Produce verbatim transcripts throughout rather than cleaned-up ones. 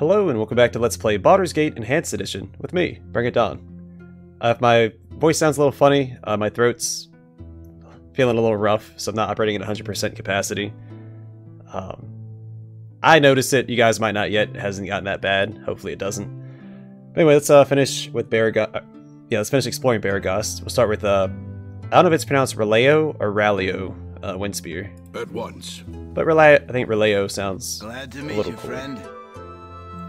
Hello and welcome back to Let's Play Baldur's Gate Enhanced Edition with me, BringItDon. Uh, if my voice sounds a little funny, uh, my throat's feeling a little rough, so I'm not operating at one hundred percent capacity. Um, I noticed it, you guys might not yet, it hasn't gotten that bad, hopefully it doesn't. But anyway, let's uh, finish with Beregost. Uh, yeah, let's finish exploring Beregost. We'll start with, uh, I don't know if it's pronounced Raleo or Raleo uh, Windspear. At once. But Raleo, I think Raleo sounds Glad to a meet little you, cool. friend.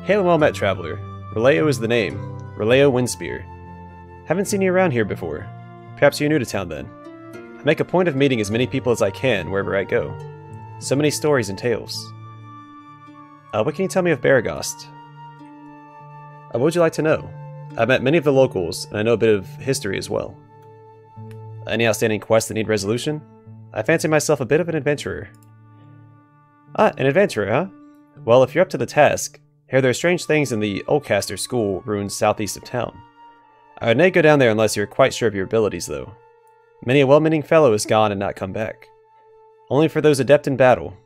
Hail and well met, traveler. Raleo is the name. Raleo Windspear. Haven't seen you around here before. Perhaps you're new to town then. I make a point of meeting as many people as I can wherever I go. So many stories and tales. Uh, what can you tell me of Beregost? Uh, what would you like to know? I've met many of the locals, and I know a bit of history as well. Any outstanding quests that need resolution? I fancy myself a bit of an adventurer. Ah, an adventurer, huh? Well, if you're up to the task, here, there are strange things in the Oldcaster School ruins southeast of town. I would not go down there unless you're quite sure of your abilities, though. Many a well-meaning fellow is gone and not come back. Only for those adept in battle.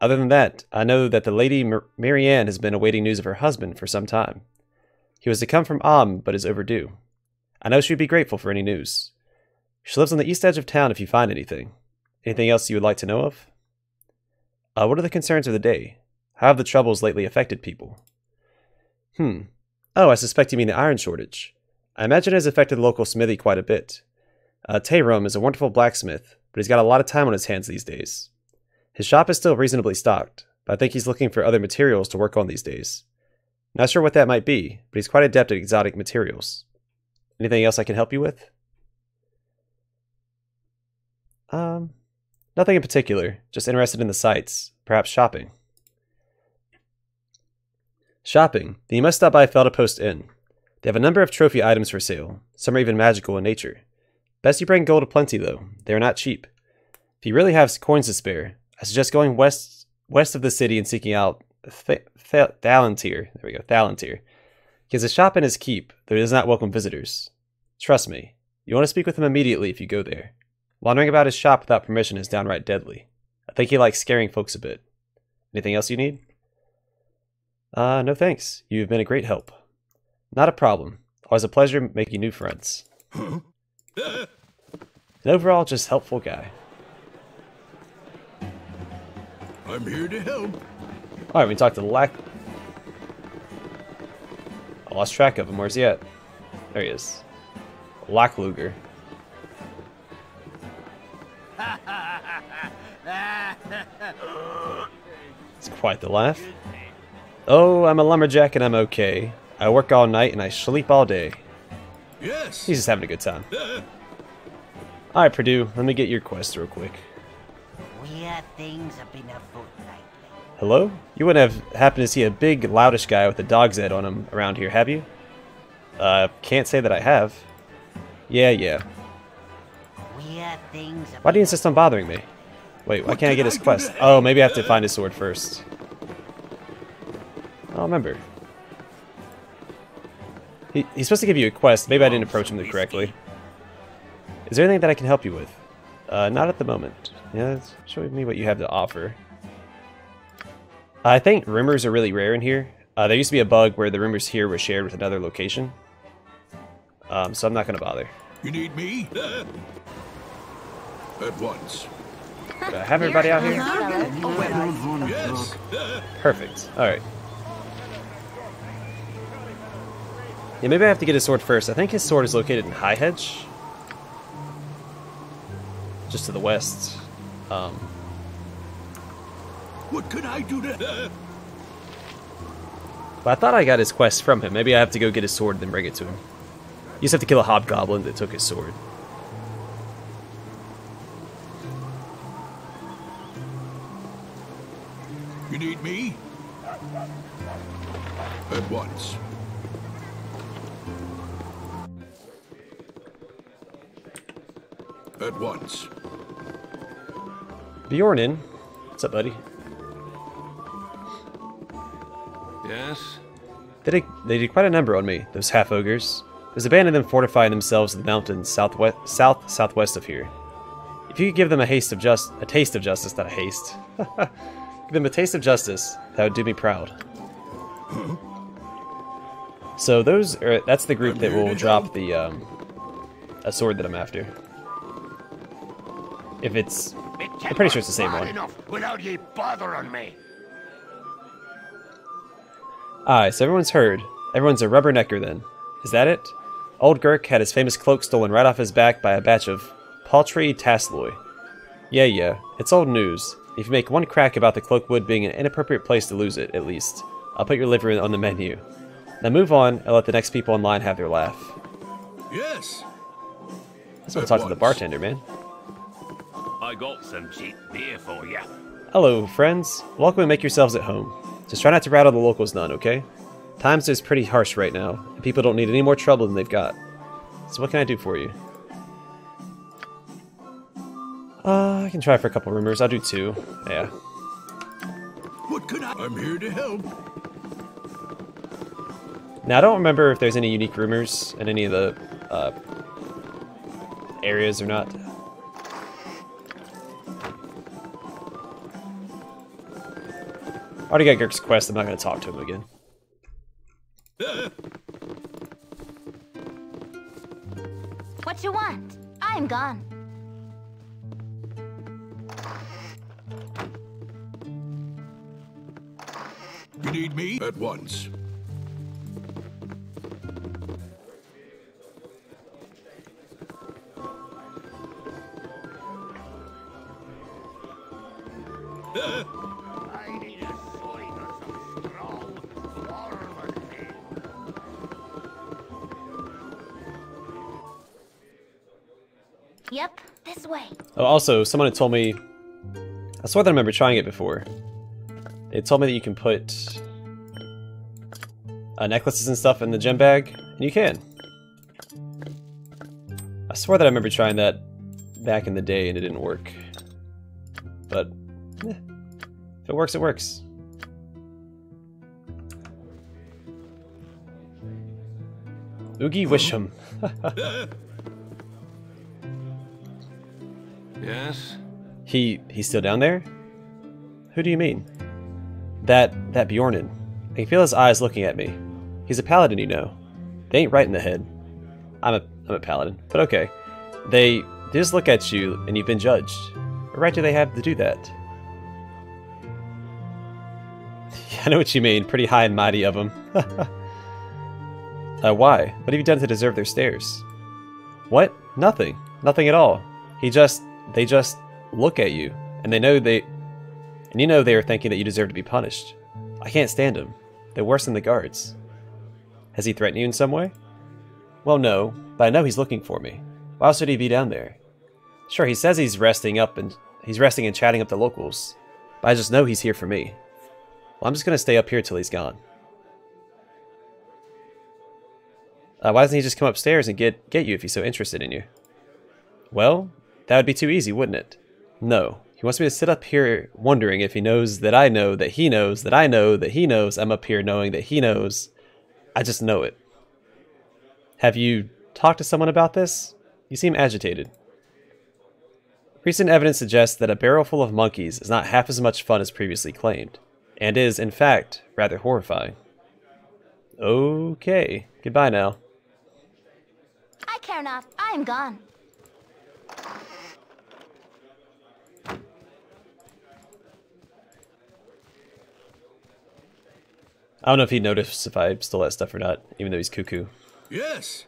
Other than that, I know that the Lady Mar Marianne has been awaiting news of her husband for some time. He was to come from Alm, but is overdue. I know she would be grateful for any news. She lives on the east edge of town if you find anything. Anything else you would like to know of? Uh, what are the concerns of the day? How have the troubles lately affected people? Hmm. Oh, I suspect you mean the iron shortage. I imagine it has affected the local smithy quite a bit. Uh, Taerom is a wonderful blacksmith, but he's got a lot of time on his hands these days. His shop is still reasonably stocked, but I think he's looking for other materials to work on these days. Not sure what that might be, but he's quite adept at exotic materials. Anything else I can help you with? Um, nothing in particular, just interested in the sights, perhaps shopping. Shopping, then you must stop by Felda Post Inn. They have a number of trophy items for sale, some are even magical in nature. Best you bring gold aplenty though, they are not cheap. If you really have coins to spare, I suggest going west west of the city and seeking out Th Th Thalantir. There we go, Thalantir. He has a shop in his keep, though he does not welcome visitors. Trust me, you want to speak with him immediately if you go there. Wandering about his shop without permission is downright deadly. I think he likes scaring folks a bit. Anything else you need? Uh, no thanks. You've been a great help. Not a problem. Always a pleasure making new friends. An overall, just helpful guy. I'm here to help. Alright, we talked to Lack... I lost track of him. Where's he at? There he is. Lackluger. It's quite the laugh. Oh, I'm a lumberjack and I'm okay. I work all night and I sleep all day. Yes. He's just having a good time. Alright, Purdue, let me get your quest real quick. Weird things have been afoot lately. Hello? You wouldn't have happened to see a big, loudish guy with a dog's head on him around here, have you? Uh, can't say that I have. Yeah, yeah. Weird things. Why do you insist on bothering me? Wait, why can't I get his quest? Oh, maybe I have to find his sword first. I'll remember. He, he's supposed to give you a quest. Maybe I didn't approach him correctly. Is there anything that I can help you with? Uh, not at the moment. Yeah, show me what you have to offer. I think rumors are really rare in here. Uh, there used to be a bug where the rumors here were shared with another location. Um, so I'm not going to bother. You need me? At once. Do I have everybody out here? Perfect. Alright. Yeah, maybe I have to get his sword first. I think his sword is located in High Hedge. Just to the west. Um, what could I do to... But I thought I got his quest from him. Maybe I have to go get his sword and then bring it to him. You just have to kill a hobgoblin that took his sword. You need me? At once. At once. Bjornin. What's up, buddy? Yes? They did, they did quite a number on me, those half-ogres. There's a band of them fortifying themselves in the mountains southwest, south, southwest of here. If you could give them a, haste of just, a taste of justice, not a haste. Give them a taste of justice, that would do me proud. So those are, that's the group that will drop the um, a sword that I'm after. If it's, I'm pretty sure it's the same one. Without ye bothering me. Aye, so everyone's heard. Everyone's a rubbernecker then. Is that it? Old Garrick had his famous cloak stolen right off his back by a batch of paltry tasloi. Yeah, yeah, it's old news. If you make one crack about the cloak wood being an inappropriate place to lose it, at least, I'll put your liver on the menu. Now move on and let the next people in line have their laugh. Yes. Let's go talk to the bartender, man. I got some cheap beer for you. Hello, friends. Welcome and make yourselves at home. Just try not to rattle the locals none, okay? Times is pretty harsh right now, and people don't need any more trouble than they've got. So what can I do for you? Uh, I can try for a couple rumors. I'll do two. Yeah. What could I? I'm here to help. Now I don't remember if there's any unique rumors in any of the uh, areas or not. I already got Garrick's quest. I'm not going to talk to him again. What you want? I'm gone. You need me at once. Yep, this way. Oh, also, someone had told me, I swear that I remember trying it before. They told me that you can put uh, necklaces and stuff in the gem bag, and you can. I swear that I remember trying that back in the day and it didn't work. But, eh, if it works, it works. Oogie Wisham. Yes. He he's still down there? Who do you mean? That that Bjornin. I can feel his eyes looking at me. He's a paladin, you know. They ain't right in the head. I'm a I'm a paladin, but okay. They, they just look at you and you've been judged. What right do they have to do that? I know what you mean. Pretty high and mighty of them. uh, why? What have you done to deserve their stares? What? Nothing. Nothing at all. He just. They just look at you, and they know they, and you know they are thinking that you deserve to be punished. I can't stand them. They're worse than the guards. Has he threatened you in some way? Well, no, but I know he's looking for me. Why else would he be down there? Sure, he says he's resting up and he's resting and chatting up the locals, but I just know he's here for me. Well, I'm just gonna stay up here till he's gone. Uh, why doesn't he just come upstairs and get get you if he's so interested in you? Well. That would be too easy, wouldn't it? No. He wants me to sit up here wondering if he knows that I know that he knows that I know that he knows I'm up here knowing that he knows. I just know it. Have you talked to someone about this? You seem agitated. Recent evidence suggests that a barrel full of monkeys is not half as much fun as previously claimed, and is, in fact, rather horrifying. Okay. Goodbye now. I care not. I am gone. I don't know if he noticed if I stole that stuff or not, even though he's cuckoo. Yes.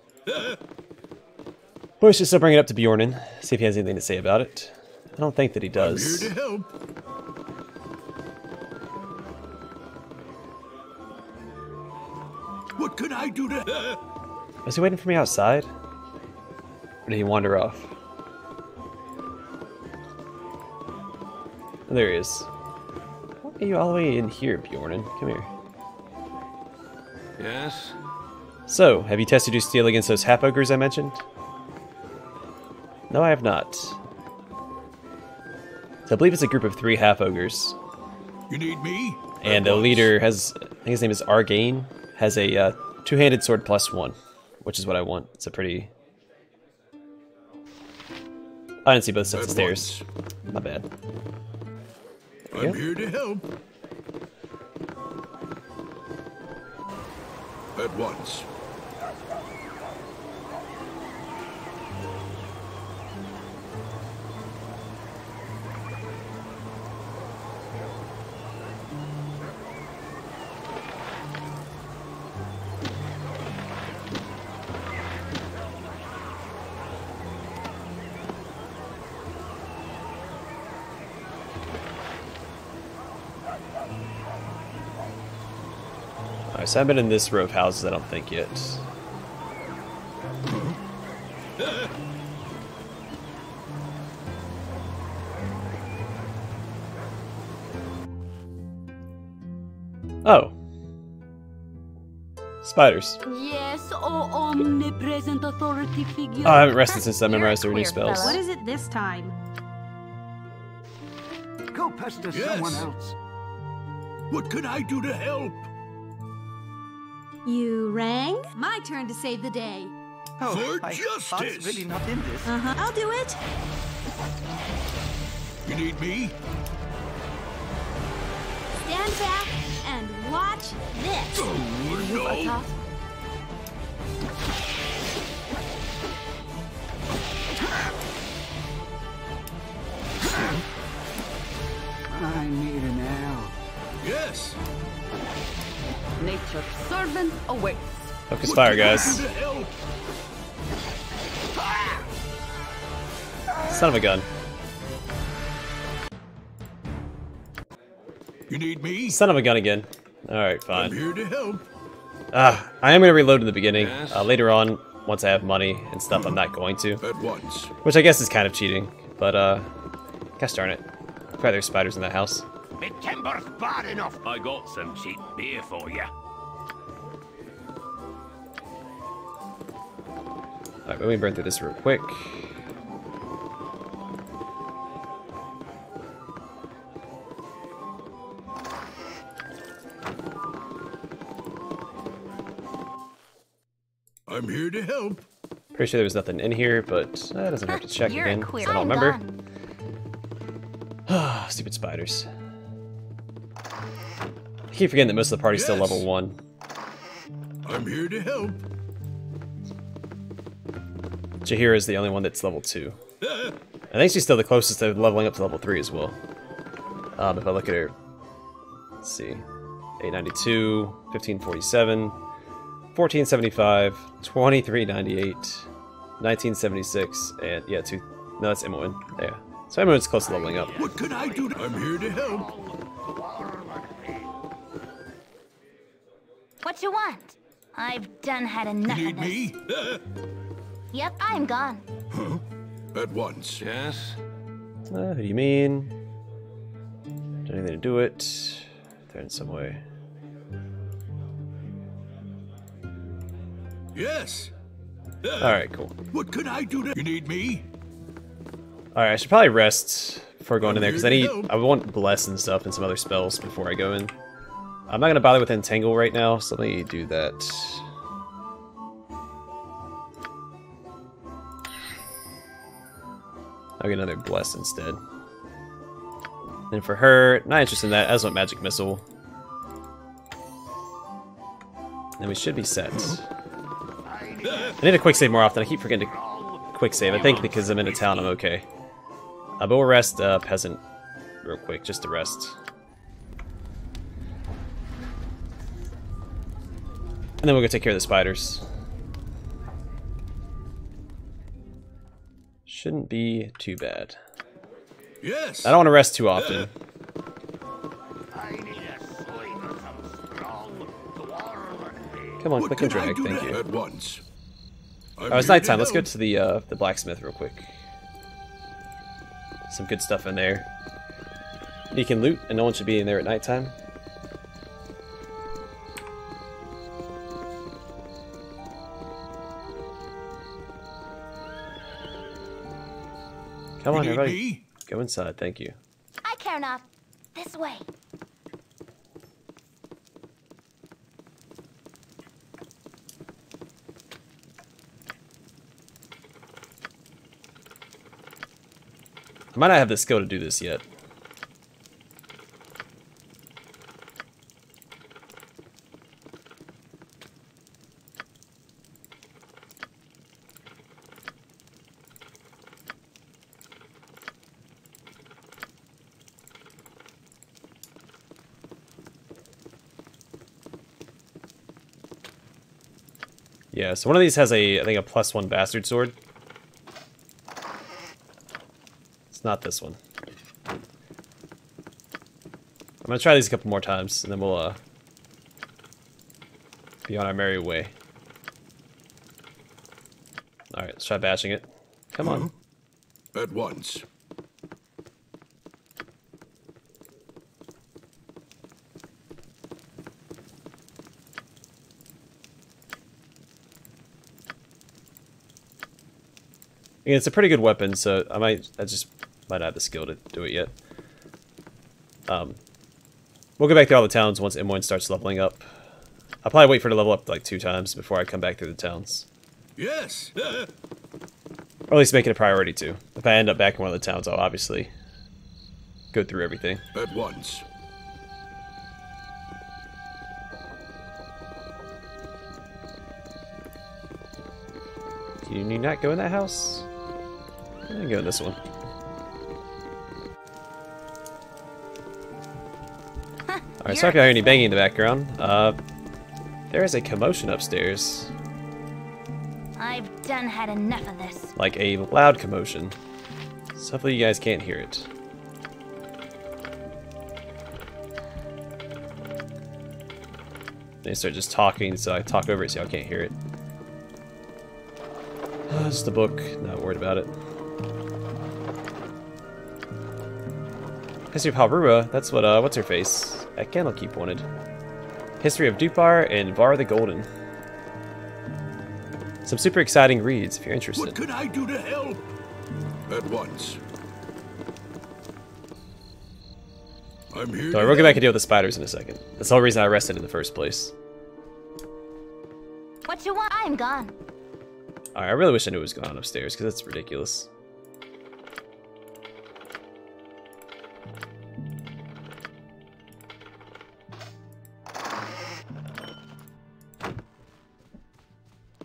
Bush is still bringing it up to Bjornin, see if he has anything to say about it. I don't think that he does. I'm here to help. What can I do to? Was he waiting for me outside? Or did he wander off? Oh, there he is. Why are you all the way in here, Bjornin? Come here. Yes. So, have you tested your steel against those half-ogres I mentioned? No, I have not. So I believe it's a group of three half-ogres. You need me? And the leader has, I think his name is Argain, has a uh, two-handed sword plus one, which is what I want. It's a pretty... I didn't see both sets of stairs. My bad. I'm here to help. at once. So I've been in this row of houses, I don't think yet. Oh. Spiders. Yes, oh omnipresent authority figure. Oh, I haven't rested since I memorized their new spells. What is it this time? Go pester yes. someone else. What could I do to help? You rang? My turn to save the day. Oh, for I, justice! I was really not in this. Uh-huh. I'll do it. You need me? Stand back and watch this. Oh, no. I need an owl. Yes. Nature's servant awaits. Focus fire, guys. Son of a gun. You need me? Son of a gun again. Alright, fine. I'm here to help. Ah, I am going to reload in the beginning. Yes. Uh, later on, once I have money and stuff, I'm not going to. At once. Which I guess is kind of cheating, but uh, gosh darn it. I'm glad there's spiders in that house. Timber's bad enough. I got some cheap beer for you. Alright, let me burn through this real quick. I'm here to help. Pretty sure there was nothing in here, but I doesn't have to check again. I don't remember. Stupid spiders. I keep forgetting that most of the party's yes. still level one. I'm here to help. Jahira is the only one that's level two. I think she's still the closest to leveling up to level three as well. Um, if I look at her, let's see, eight ninety-two, fifteen forty-seven, fourteen seventy-five, twenty-three ninety-eight, nineteen seventy-six, and yeah, two. No, that's Imoen. Yeah, so Imoen's close to leveling up. What could I do? I'm here to help. What you want? I've done had enough. Need of me? Yep, I'm gone. Huh? At once, yes. Uh, who do you mean? Do anything to do it? They're in some way. Yes. Uh, All right, cool. What could I do to? You need me? All right, I should probably rest before going in there because I need. I want Bless and stuff and some other spells before I go in. I'm not going to bother with Entangle right now, so let me do that. I'll get another Bless instead. And for her, not interested in that, I just want Magic Missile. And we should be set. I need a quick save more often, I keep forgetting to quick save. I think because I'm in a town I'm okay. Uh, but we'll rest uh, Peasant real quick, just to rest. And then we'll go take care of the spiders. Shouldn't be too bad. Yes. I don't want to rest too often. I need a sleeve of some strong dwarven. Come on, click and drag. Thank you. At once. Oh, it's nighttime. Let's go to the uh, the blacksmith real quick. Some good stuff in there. You can loot, and no one should be in there at nighttime. Come on, everybody. Go inside, thank you. I care not. This way. I might not have the skill to do this yet. Yeah, so one of these has a, I think, a plus one bastard sword. It's not this one. I'm gonna try these a couple more times, and then we'll uh, be on our merry way. All right, let's try bashing it. Come hmm. on. At once. Again, it's a pretty good weapon, so I might, I just might not have the skill to do it yet. Um, we'll go back through all the towns once Imoen starts leveling up. I'll probably wait for her to level up like two times before I come back through the towns. Yes. Or at least make it a priority too. If I end up back in one of the towns, I'll obviously go through everything at once. Can you not go in that house? I'm gonna go in this one. Alright, so I can hear any banging in the background. Uh, there is a commotion upstairs. I've done had enough of this. Like a loud commotion. So hopefully you guys can't hear it. They start just talking, so I talk over it so y'all can't hear it. Oh, it's the book. Not worried about it. History of Halruba, that's what, uh, what's her face? At Candlekeep wanted. History of Dupar and Var the Golden. Some super exciting reads if you're interested. What could I do to help? At once. I'm here. So I will go back and deal with the spiders in a second. That's the whole reason I rested in the first place. What you want? I'm gone. Alright, I really wish I knew what was going on upstairs, because that's ridiculous.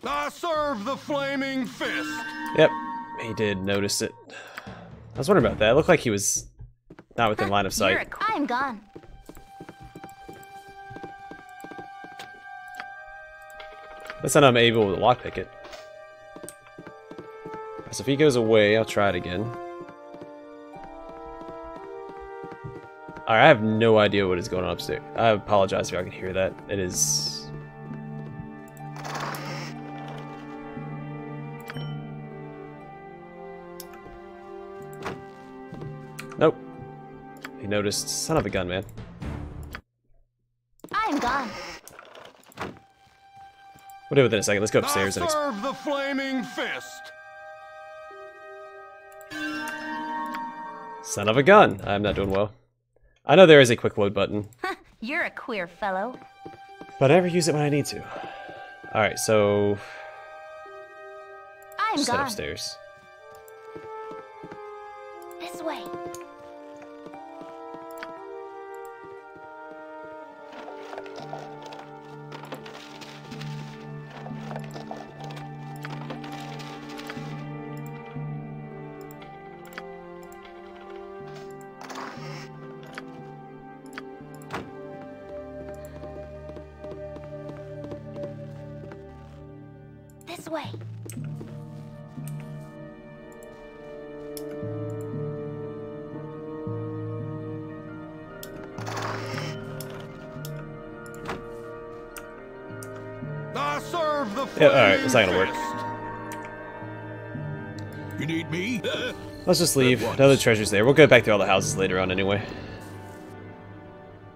I serve the flaming fist! Yep, he did notice it. I was wondering about that. It looked like he was not within line of sight. I'm gone. That's not how I'm able to lockpick it. So if he goes away, I'll try it again. Alright, I have no idea what is going on upstairs. I apologize if y'all can hear that. It is... Nope. He noticed. Son of a gun, man. I'm gone. We'll do it within a second. Let's go upstairs and serve the flaming fist. Son of a gun. I'm not doing well. I know there is a quick load button. You're a queer fellow. But I never use it when I need to. Alright, so... I'm just gone. Head upstairs. This way. Way. I serve the yeah, all right, it's not gonna work. You need me? Let's just leave. None of the treasure's there. We'll go back through all the houses later on anyway.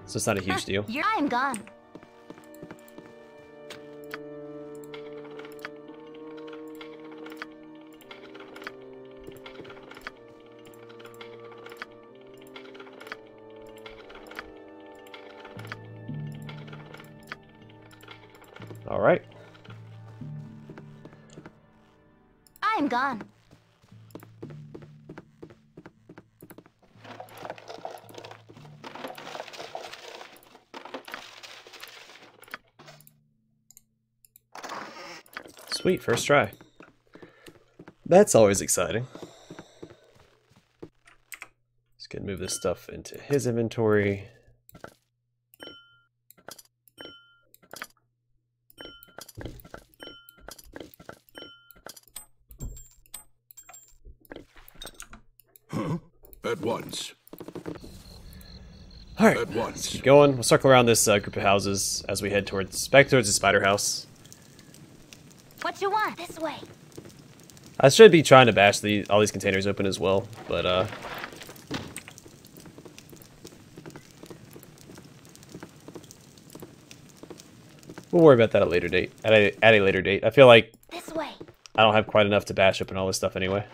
So it's not a huge deal. I'm gone. All right. I'm gone. Sweet, first try. That's always exciting. Just gonna move this stuff into his inventory. At once. All right. At once. Let's keep going. We'll circle around this uh, group of houses as we head towards back towards the spider house. What you want? This way. I should be trying to bash the all these containers open as well, but uh. We'll worry about that at a later date. At a at a later date. I feel like this way. I don't have quite enough to bash up and all this stuff anyway.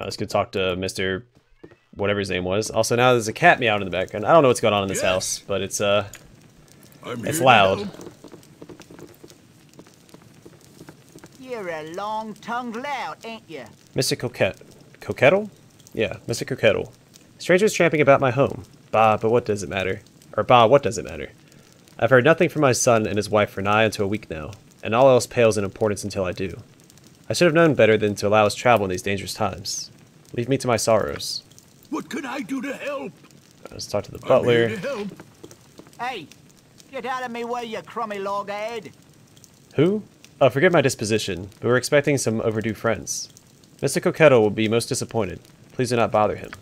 Uh, let's go talk to Mister whatever his name was. Also, now there's a cat meowing in the background. I don't know what's going on in this yes. house, but it's uh, I'm it's loud. Now. You're a long-tongued lout, ain't you? Mister Coquettle? Coquettle? Yeah, Mister Coquettle. Strangers tramping about my home. Bah, but what does it matter? Or bah, what does it matter? I've heard nothing from my son and his wife for nigh unto a week now, and all else pales in importance until I do. I should have known better than to allow us travel in these dangerous times. Leave me to my sorrows. What can I do to help? Let's talk to the butler. To hey, get out of me way, you crummy loghead. Who? Uh, forgive my disposition, but we're expecting some overdue friends. Mister Coquettle will be most disappointed. Please do not bother him.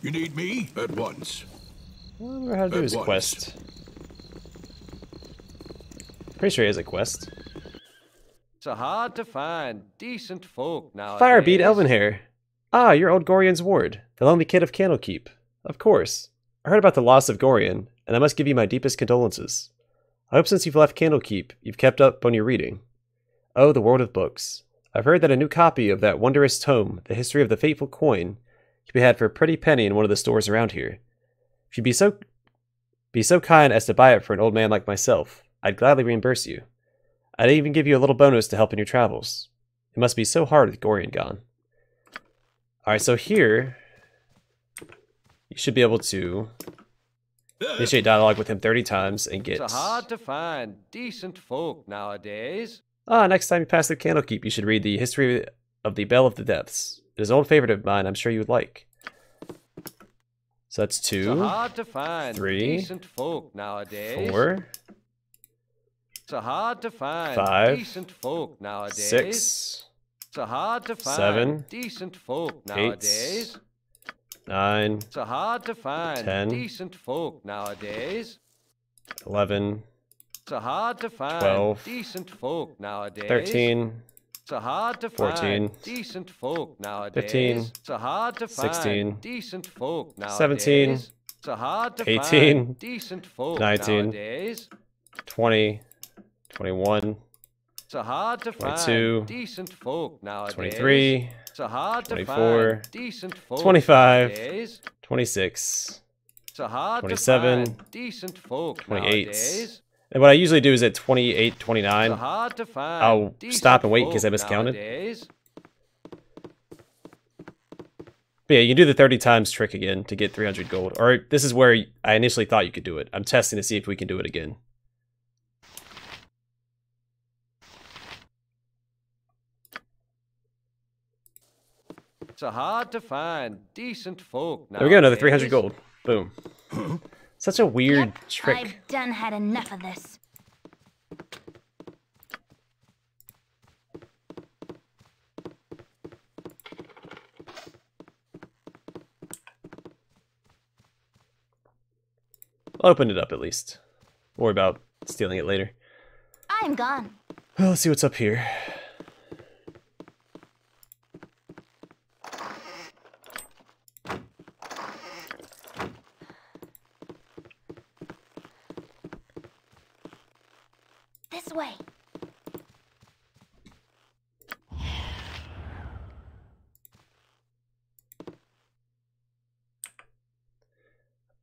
You need me? At once. I wonder how to do his quest. Pretty sure he has a quest. It's hard to find decent folk nowadays. Firebeat Elvenhair. Ah, you're old Gorion's ward, the lonely kid of Candlekeep. Of course. I heard about the loss of Gorion, and I must give you my deepest condolences. I hope since you've left Candlekeep, you've kept up on your reading. Oh, the world of books. I've heard that a new copy of that wondrous tome, The History of the Fateful Coin, can be had for a pretty penny in one of the stores around here. If you'd be so, be so kind as to buy it for an old man like myself, I'd gladly reimburse you. I'd even give you a little bonus to help in your travels. It must be so hard with Gorion gone. Alright, so here, you should be able to initiate dialogue with him thirty times and get... It's hard to find decent folk nowadays. Ah, next time you pass the Candlekeep, you should read The History of the Bell of the Depths. It is an old favorite of mine, I'm sure you would like. So that's two, it's hard to find three, decent folk nowadays. four, it's hard to find five, decent folk nowadays. six, it's hard to find seven, decent folk nowadays. eight, nine, it's hard to find ten, decent folk nowadays. eleven, it's hard to find twelve, decent folk nowadays. thirteen, it's hard to find fourteen, decent folk nowadays. fifteen, it's hard to find sixteen, decent folk nowadays. seventeen, it's hard to eighteen, find decent folk nineteen, nowadays. twenty, twenty-one, it's hard to twenty-two, find decent folk nowadays. twenty-three, it's hard to twenty-four, find decent folk twenty-five, nowadays. twenty-six, it's hard twenty-seven, to find decent folk twenty-eight, nowadays. And what I usually do is at twenty-eight, twenty-nine, I'll stop and wait because I miscounted. Nowadays. But yeah, you can do the thirty times trick again to get three hundred gold. Or this is where I initially thought you could do it. I'm testing to see if we can do it again. It's hard to find decent folk nowadays. There we go, another three hundred gold. Boom. Such a weird yep, trick. I've done had enough of this. I'll open it up at least. Don't worry about stealing it later. I'm gone. Well, let's see what's up here.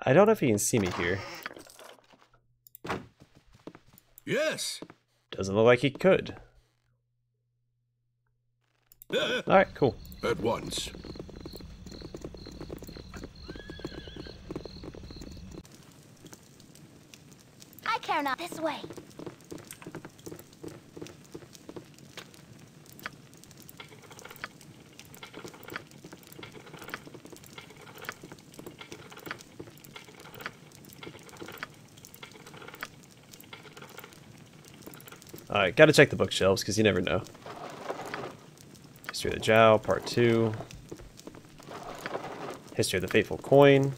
I don't know if he can see me here. Yes. Doesn't look like he could. Uh, All right, cool. At once. I care not this way. Alright, gotta check the bookshelves, because you never know. History of the Jiao, Part two. History of the Fateful Coin.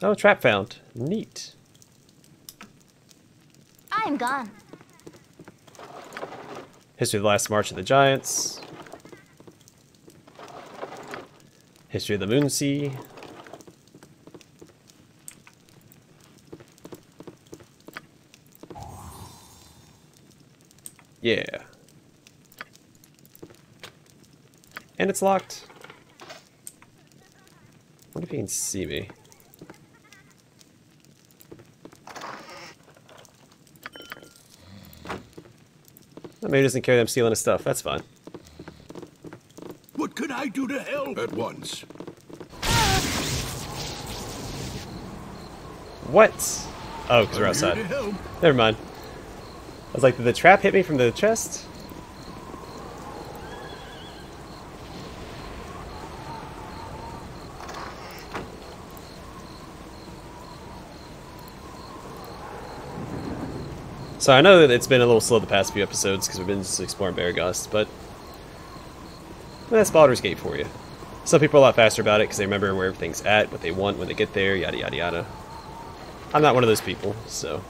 Oh, trap found. Neat. I am gone. History of the Last March of the Giants. History of the Moon Sea. Yeah. And it's locked. I wonder if he can see me. Maybe he doesn't care that I'm stealing his stuff. That's fine. What could I do to help? At once. What? Oh, because we're outside. Never mind. I was like, did the trap hit me from the chest? So I know that it's been a little slow the past few episodes because we've been just exploring Beregost, but that's Baldur's Gate for you. Some people are a lot faster about it because they remember where everything's at, what they want when they get there, yada yada yada. I'm not one of those people, so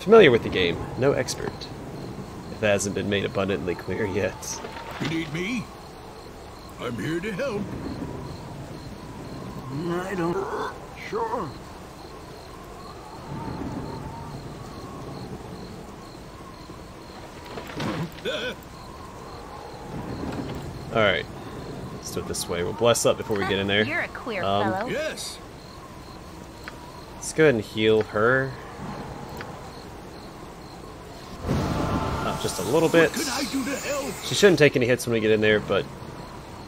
familiar with the game, no expert. If that hasn't been made abundantly clear yet. You need me? I'm here to help. I don't. Sure. Alright, let's do it this way. We'll bless up before we get in there. You're a queer um, fellow. Yes. Let's go ahead and heal her. Up just a little bit. What could I do to help? She shouldn't take any hits when we get in there, but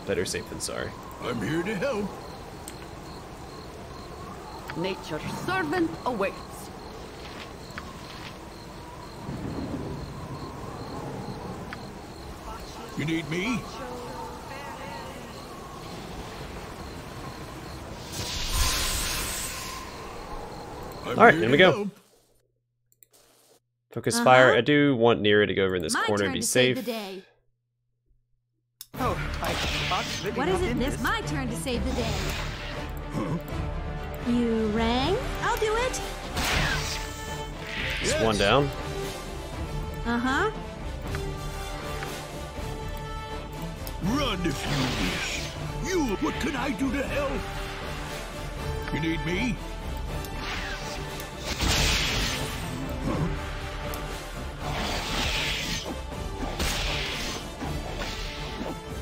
better safe than sorry. I'm here to help. Nature's servant awaits. You need me? Alright, here we go. Focus uh-huh. fire. I do want Neera to go over in this My corner and be safe. Oh, what is it? This? This? My turn to save the day. Huh? You rang? I'll do it. Just yes. one down. Uh-huh. Run if you wish. You, what can I do to help? You need me?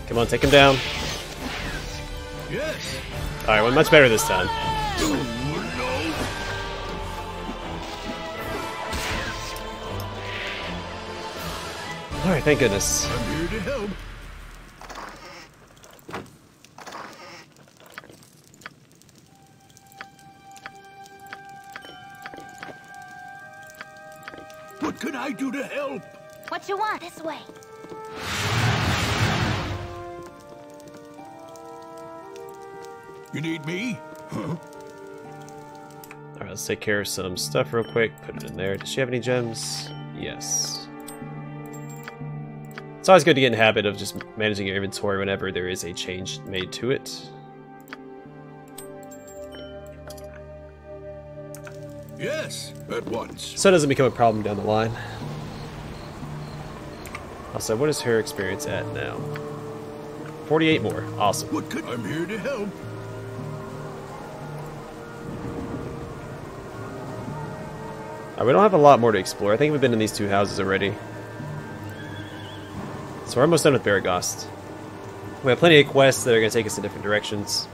Come on, take him down. Yes. All right, we're much better this time. All right, thank goodness. I'm here to help. What could I do to help? What you want? This way. You need me? Huh? Alright, let's take care of some stuff real quick. Put it in there. Does she have any gems? Yes. It's always good to get in the habit of just managing your inventory whenever there is a change made to it. Yes, at once. So it doesn't become a problem down the line. Also, what is her experience at now? forty-eight more. Awesome. What could I'm here to help? Right, we don't have a lot more to explore. I think we've been in these two houses already. So we're almost done with Beregost. We have plenty of quests that are going to take us in different directions.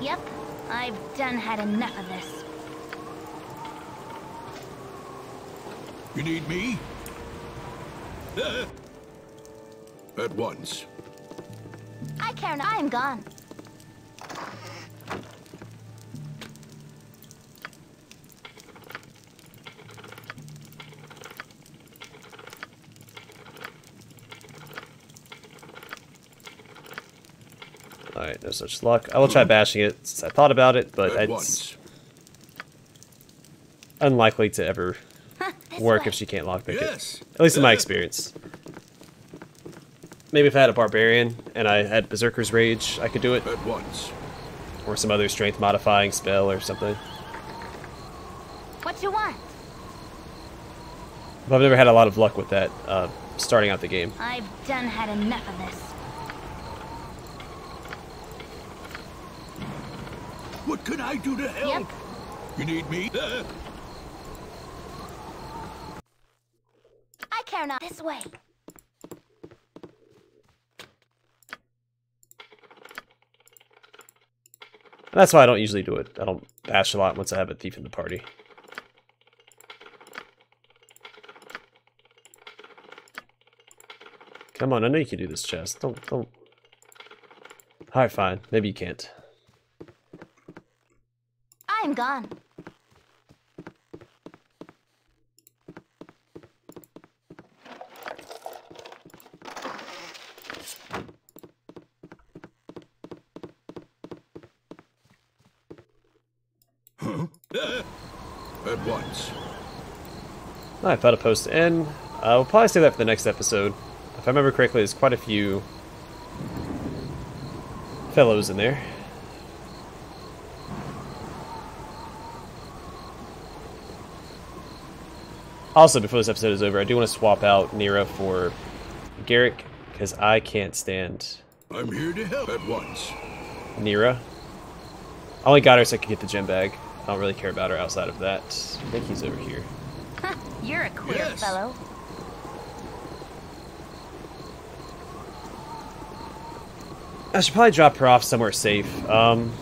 Yep, I've done had enough of this. You need me? At once. I care not. I am gone. Alright, no such luck. I will try bashing it since I thought about it, but it's once. unlikely to ever work if she can't lockpick yes. it. At least in my experience. Maybe if I had a Barbarian and I had Berserker's Rage, I could do it. At once. Or some other strength modifying spell or something. What you want? But I've never had a lot of luck with that uh, starting out the game. I've done had enough of this. What can I do to help? Yep. You need me? Uh. I care not. This way. That's why I don't usually do it. I don't bash a lot once I have a thief in the party. Come on, I know you can do this, Chess. Don't, don't. Alright, fine. Maybe you can't. I am gone. At once. I thought a post in. I will probably save that for the next episode. If I remember correctly, there's quite a few fellows in there. Also, before this episode is over, I do want to swap out Neera for Garrick because I can't stand. I'm here to help at once. Neera. I only got her so I could get the gem bag. I don't really care about her outside of that. I think he's over here. You're a queer yes. fellow. I should probably drop her off somewhere safe. Um,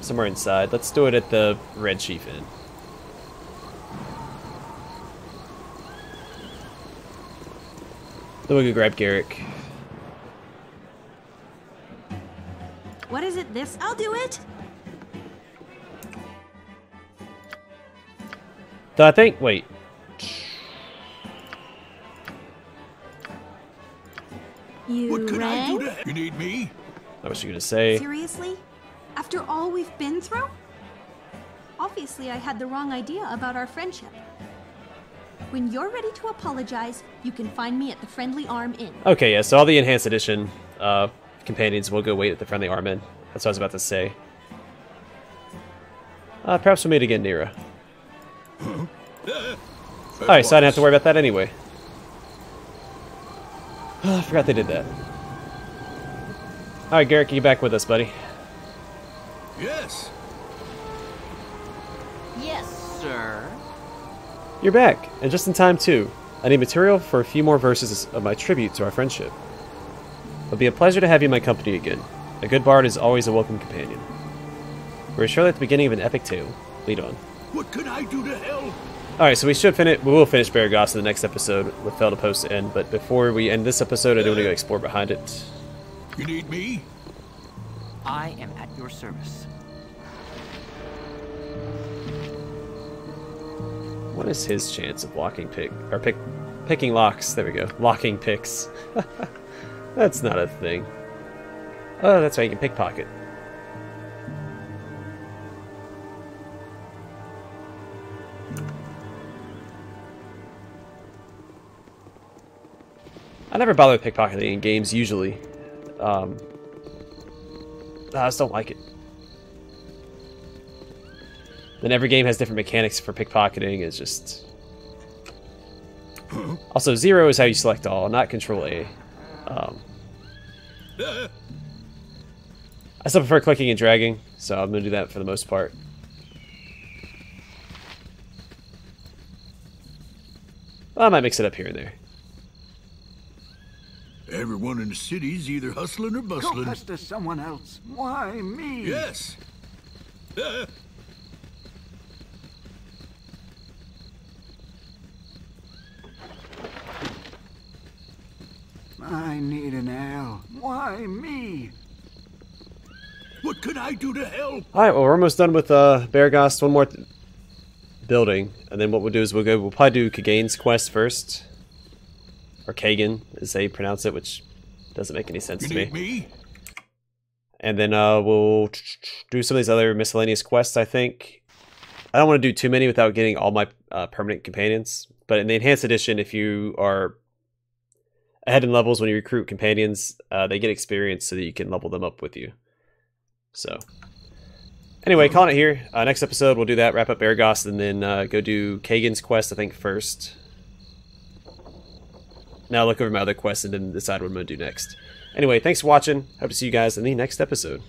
somewhere inside. Let's do it at the Red Chief Inn. Then we can grab Garrick. What is it this? I'll do it! Though I think, wait. You what could I do to you need me? I was going to say. Seriously? After all we've been through? Obviously I had the wrong idea about our friendship. When you're ready to apologize, you can find me at the Friendly Arm Inn. Okay, yeah, so all the Enhanced Edition uh, companions will go wait at the Friendly Arm Inn. That's what I was about to say. Uh, perhaps we'll meet again, Neera. Alright, so I didn't have to worry about that anyway. Oh, I forgot they did that. Alright, Garrick, you back with us, buddy. Yes. Yes, sir. You're back, and just in time, too. I need material for a few more verses of my tribute to our friendship. It'll be a pleasure to have you in my company again. A good bard is always a welcome companion. We're surely at the beginning of an epic tale. Lead on. What could I do to help? Alright, so we should finish. We will finish Beregost in the next episode with Felda Post Inn, but before we end this episode, I do want to go explore behind it. You need me? I am at your service. What is his chance of locking pick or pick picking locks? There we go. Locking picks. That's not a thing. Oh, that's right, you can pickpocket. I never bother with pickpocketing in games, usually. Um, I just don't like it. Then every game has different mechanics for pickpocketing, it's just... Also, zero is how you select all, not control A. Um, I still prefer clicking and dragging, so I'm going to do that for the most part. Well, I might mix it up here and there. Everyone in the city's either hustling or bustling. Go pester someone else. Why me? Yes. Uh. I need an ale. Why me? What could I do to help? All right, well, we're almost done with uh, Beregost. One more th building, and then what we'll do is we'll go. We'll probably do Kagan's quest first. Or Kagan, is how you pronounce it, which doesn't make any sense you to me. me. And then uh, we'll do some of these other miscellaneous quests, I think. I don't want to do too many without getting all my uh, permanent companions. But in the Enhanced Edition, if you are ahead in levels when you recruit companions, uh, they get experience so that you can level them up with you. So, anyway, calling it here. Uh, next episode, we'll do that, wrap up Beregost, and then uh, go do Kagan's quest, I think, first. Now I'll look over my other quests and then decide what I'm going to do next. Anyway, thanks for watching. Hope to see you guys in the next episode.